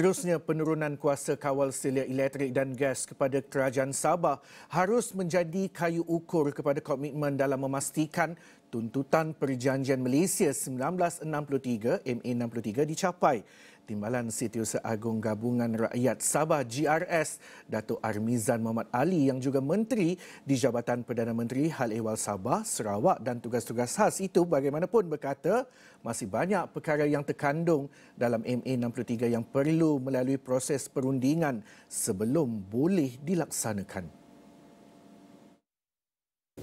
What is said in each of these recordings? Seterusnya, penurunan kuasa Kawal Selia Elektrik dan Gas kepada Kerajaan Sabah harus menjadi kayu ukur kepada komitmen dalam memastikan Tuntutan Perjanjian Malaysia 1963 MA63 dicapai. Timbalan Setiausaha Agung Gabungan Rakyat Sabah GRS, Datuk Armizan Mohamad Ali yang juga menteri di Jabatan Perdana Menteri Hal Ehwal Sabah, Sarawak dan tugas-tugas khas itu bagaimanapun berkata masih banyak perkara yang terkandung dalam MA63 yang perlu melalui proses perundingan sebelum boleh dilaksanakan.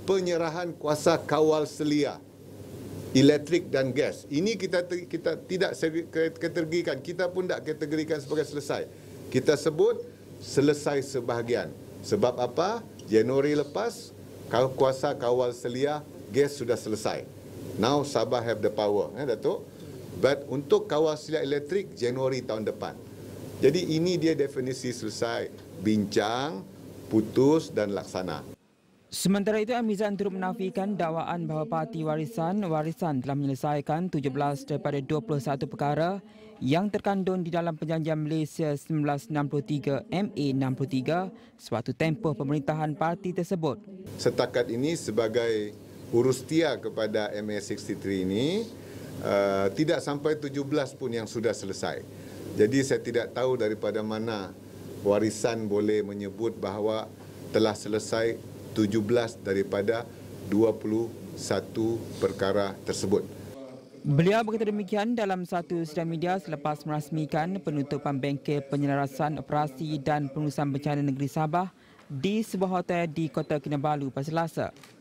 Penyerahan kuasa Kawal Selia Elektrik dan Gas. Ini kita tidak kategorikan, kita pun tak kategorikan sebagai selesai. Kita sebut selesai sebahagian. Sebab apa? Januari lepas kuasa Kawal Selia Gas sudah selesai. Now Sabah have the power, Datuk. But untuk Kawal Selia Elektrik Januari tahun depan. Jadi ini dia definisi selesai, bincang, putus dan laksana. Sementara itu, Armizan turut menafikan dakwaan bahawa parti Warisan telah menyelesaikan 17 daripada 21 perkara yang terkandung di dalam Perjanjian Malaysia 1963 MA63 sewaktu tempoh pemerintahan parti tersebut. Setakat ini sebagai urus tia kepada MA63 ini tidak sampai 17 pun yang sudah selesai. Jadi saya tidak tahu daripada mana Warisan boleh menyebut bahawa telah selesai 17 daripada 21 perkara tersebut. Beliau berkata demikian dalam satu sidang media selepas merasmikan penutupan bengkel penyelarasan operasi dan pengurusan bencana negeri Sabah di sebuah hotel di Kota Kinabalu pada Selasa.